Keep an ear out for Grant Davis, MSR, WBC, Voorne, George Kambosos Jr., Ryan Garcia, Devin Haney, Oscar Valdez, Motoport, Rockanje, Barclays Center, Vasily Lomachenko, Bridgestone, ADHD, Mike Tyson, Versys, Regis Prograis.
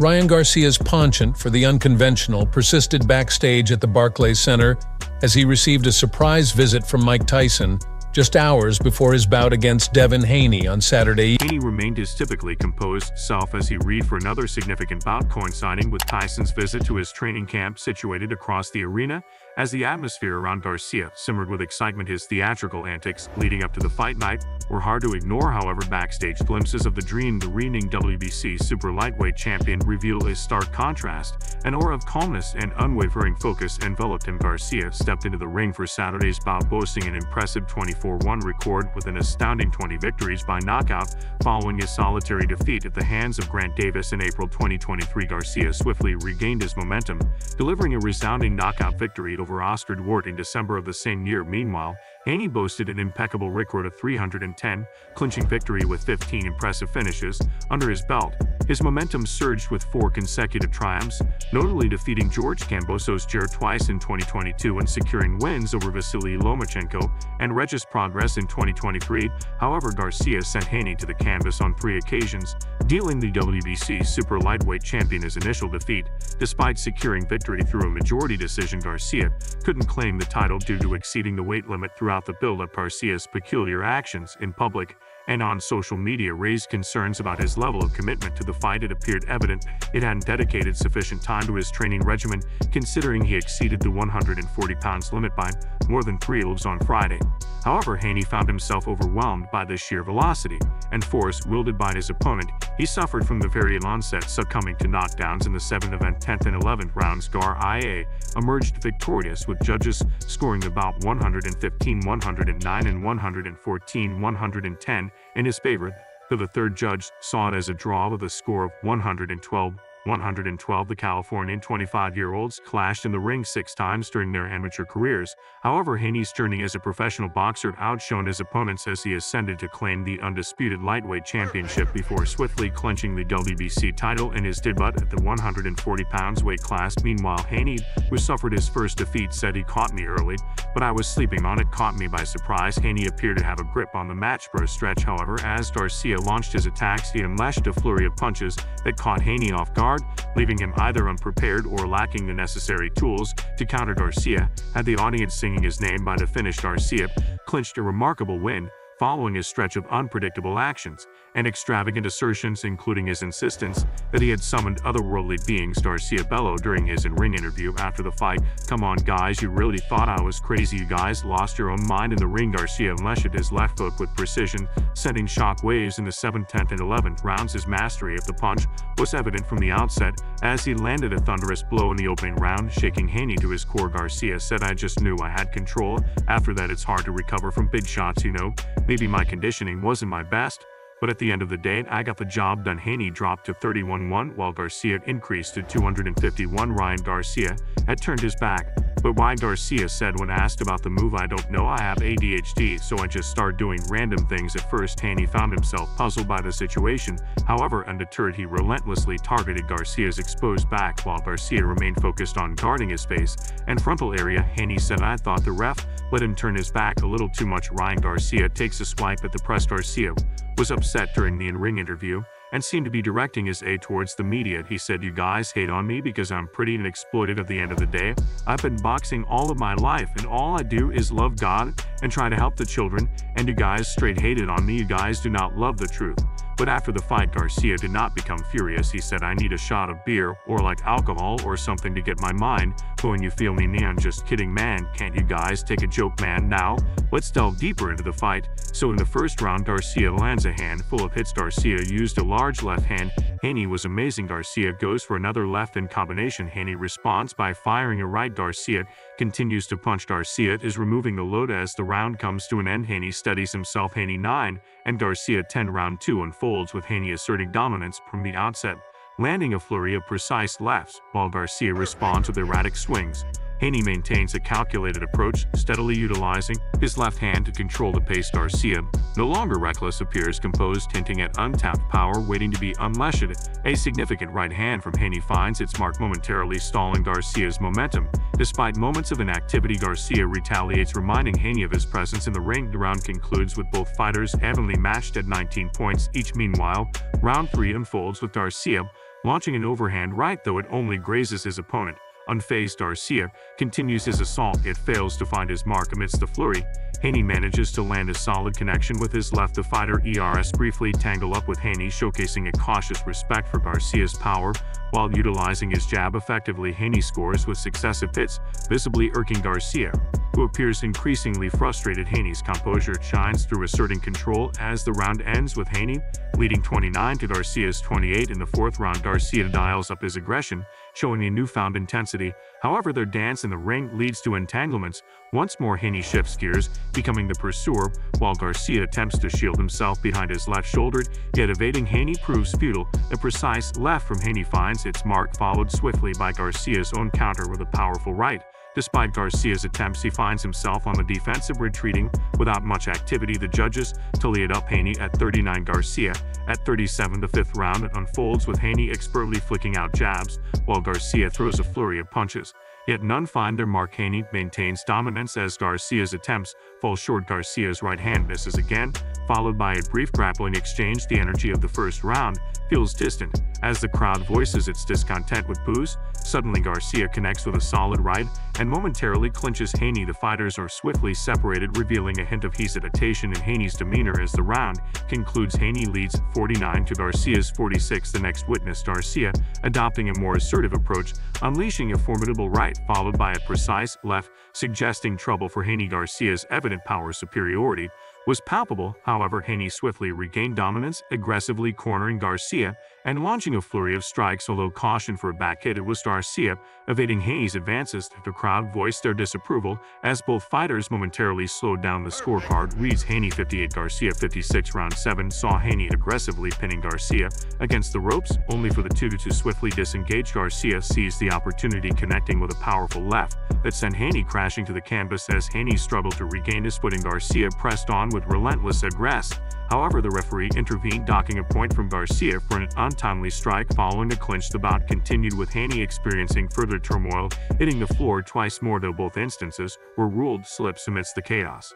Ryan Garcia's penchant for the unconventional persisted backstage at the Barclays Center as he received a surprise visit from Mike Tyson just hours before his bout against Devin Haney on Saturday. Haney remained his typically composed self as he readied for another significant bout, coinciding with Tyson's visit to his training camp situated across the arena. As the atmosphere around Garcia simmered with excitement, his theatrical antics leading up to the fight night were hard to ignore. However, backstage glimpses of the reigning WBC super lightweight champion revealed a stark contrast. An aura of calmness and unwavering focus enveloped him. Garcia stepped into the ring for Saturday's bout, boasting an impressive 24-1 record with an astounding 20 victories by knockout, following his solitary defeat at the hands of Grant Davis in April 2023. Garcia swiftly regained his momentum, delivering a resounding knockout victory over Oscar Valdez in December of the same year. Meanwhile, Haney boasted an impeccable record of 310, clinching victory with 15 impressive finishes under his belt. His momentum surged with 4 consecutive triumphs, notably defeating George Kambosos Jr. twice in 2022 and securing wins over Vasily Lomachenko and Regis Prograis in 2023. However, Garcia sent Haney to the canvas on 3 occasions, dealing the WBC super lightweight champion his initial defeat. Despite securing victory through a majority decision, Garcia couldn't claim the title due to exceeding the weight limit. Throughout the build-up, Garcia's peculiar actions in public and on social media raised concerns about his level of commitment to the fight. It appeared evident it hadn't dedicated sufficient time to his training regimen, considering he exceeded the 140 pounds limit by more than 3 lbs on Friday. However, Haney found himself overwhelmed by the sheer velocity and force wielded by his opponent. He suffered from the very onset, succumbing to knockdowns in the 7th event, 10th and 11th rounds. Garcia emerged victorious, with judges scoring the bout 115, 109, and 114, 110 in his favor, though the 3rd judge saw it as a draw with a score of 112. 112. The Californian 25-year-olds clashed in the ring 6 times during their amateur careers. However, Haney's journey as a professional boxer outshone his opponents as he ascended to claim the undisputed lightweight championship before swiftly clinching the WBC title in his debut at the 140 pounds weight class. Meanwhile, Haney, who suffered his first defeat, said, "He caught me early, but I was sleeping on it. Caught me by surprise." Haney appeared to have a grip on the match for a stretch. However, as Garcia launched his attacks, he unleashed a flurry of punches that caught Haney off guard, leaving him either unprepared or lacking the necessary tools to counter. Garcia had the audience singing his name by the finish. Garcia clinched a remarkable win following his stretch of unpredictable actions and extravagant assertions, including his insistence that he had summoned otherworldly beings. Garcia bellowed during his in-ring interview after the fight, "Come on guys, you really thought I was crazy? You guys lost your own mind." In the ring, Garcia unleashed his left hook with precision, sending shockwaves in the 7th, 10th, and 11th rounds. His mastery of the punch was evident from the outset as he landed a thunderous blow in the opening round, shaking Haney to his core. Garcia said, "I just knew I had control. After that, it's hard to recover from big shots, you know. Maybe my conditioning wasn't my best, but at the end of the day, I got the job done." Haney dropped to 31-1, while Garcia increased to 251. Ryan Garcia had turned his back, but why? Garcia said when asked about the move, "I don't know. I have ADHD, so I just start doing random things." At first, Haney found himself puzzled by the situation. However, undeterred, he relentlessly targeted Garcia's exposed back, while Garcia remained focused on guarding his face and frontal area. Haney said, "I thought the ref let him turn his back a little too much." Ryan Garcia takes a swipe at the press. Garcia was upset during the in-ring interview and seemed to be directing his aid towards the media. He said, "You guys hate on me because I'm pretty and exploited. At the end of the day, I've been boxing all of my life, and all I do is love God and try to help the children, and you guys straight hated on me. You guys do not love the truth." But after the fight, Garcia did not become furious. He said, "I need a shot of beer or like alcohol or something to get my mind going. You feel me? I'm just kidding, man. Can't you guys take a joke, man?" Now, let's delve deeper into the fight. So in the 1st round, Garcia lands a handful of hits. Garcia used a large left hand. Haney was amazing. Garcia goes for another left in combination. Haney responds by firing a right. Garcia continues to punch. Garcia is removing the load as the round comes to an end. Haney steadies himself. Haney 9 and Garcia 10. Round 2 unfolds with Haney asserting dominance from the outset, landing a flurry of precise lefts, while Garcia responds with erratic swings. Haney maintains a calculated approach, steadily utilizing his left hand to control the pace. Garcia, no longer reckless, appears composed, hinting at untapped power waiting to be unleashed. A significant right hand from Haney finds its mark, momentarily stalling Garcia's momentum. Despite moments of inactivity, Garcia retaliates, reminding Haney of his presence in the ring. The round concludes with both fighters evenly matched at 19 points each. Meanwhile, round 3 unfolds with Garcia Launching an overhand right, though it only grazes his opponent, unfazed Garcia continues his assault yet fails to find his mark amidst the flurry. Haney manages to land a solid connection with his left. The fighter ERS briefly tangle up with Haney, showcasing a cautious respect for Garcia's power. While utilizing his jab effectively, Haney scores with successive hits, visibly irking Garcia, who appears increasingly frustrated. Haney's composure shines through, asserting control as the round ends with Haney leading 29 to Garcia's 28. In the fourth round, Garcia dials up his aggression, showing a newfound intensity. However, their dance in the ring leads to entanglements. Once more, Haney shifts gears, becoming the pursuer, while Garcia attempts to shield himself behind his left shoulder, yet evading Haney proves futile. A precise left from Haney finds its mark, followed swiftly by Garcia's own counter with a powerful right. Despite Garcia's attempts, he finds himself on the defensive, retreating without much activity. The judges tally it up: Haney at 39, Garcia at 37. The fifth round unfolds with Haney expertly flicking out jabs, while Garcia throws a flurry of punches, yet none find their mark. Haney maintains dominance as Garcia's attempts fall short. Garcia's right hand misses again, followed by a brief grappling exchange. The energy of the first round feels distant as the crowd voices its discontent with boos. Suddenly, Garcia connects with a solid right and momentarily clinches Haney. The fighters are swiftly separated, revealing a hint of hesitation in Haney's demeanor as the round concludes. Haney leads 49 to Garcia's 46. The next witness Garcia adopting a more assertive approach, unleashing a formidable right followed by a precise left, suggesting trouble for Haney. Garcia's evident power superiority was palpable. However, Haney swiftly regained dominance, aggressively cornering Garcia and launching a flurry of strikes. Although caution for a back hit, it was Garcia evading Haney's advances. The crowd voiced their disapproval as both fighters momentarily slowed down. The scorecard reads Haney 58, Garcia 56. Round 7 saw Haney aggressively pinning Garcia against the ropes, only for the two to swiftly disengage. Garcia seized the opportunity, connecting with a powerful left that sent Haney crashing to the canvas. As Haney struggled to regain his footing, Garcia pressed on with relentless aggress. However, the referee intervened, docking a point from Garcia for an untimely strike. Following a clinch, the bout continued with Haney experiencing further turmoil, hitting the floor twice more, though both instances were ruled slips amidst the chaos.